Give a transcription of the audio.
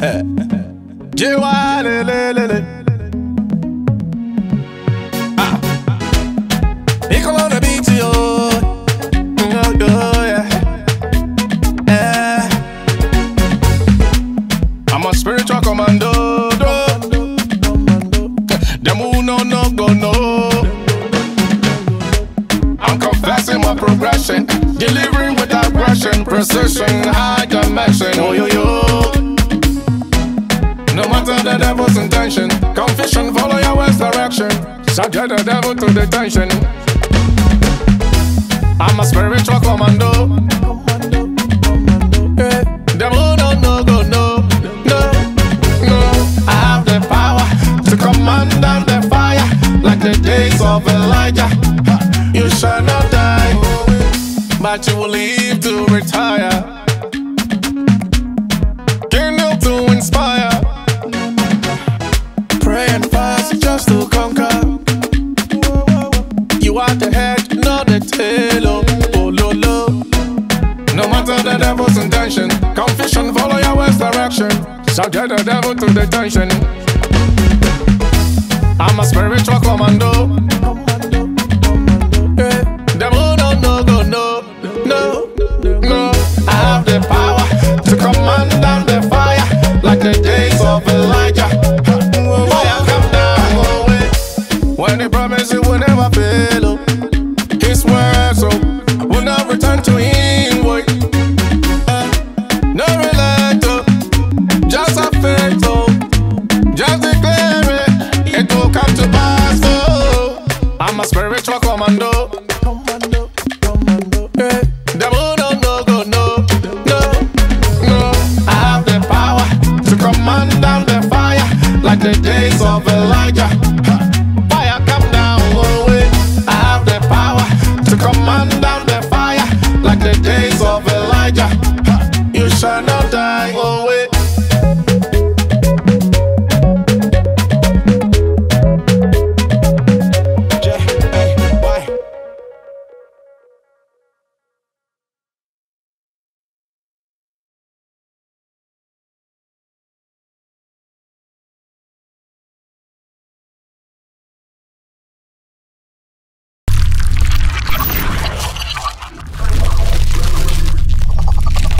Pickle on the beat, yo. I'm a spiritual commando. The moon no. I'm confessing my progression, delivering with aggression, precision, high dimension. Oh yo yo. No matter the devil's intention, confession, follow your west direction. Subject the devil to detention. I'm a spiritual commando. Devil don't know, go no, no, no. I have the power to command down the fire, like the days of Elijah. You shall not die, but you will live to retire. Kindle to inspire. Just to conquer. You are the head, not the tail. Oh lo lo. No matter the devil's intention, confession, follow your west direction. Subject the devil to detention. I'm a spiritual commando.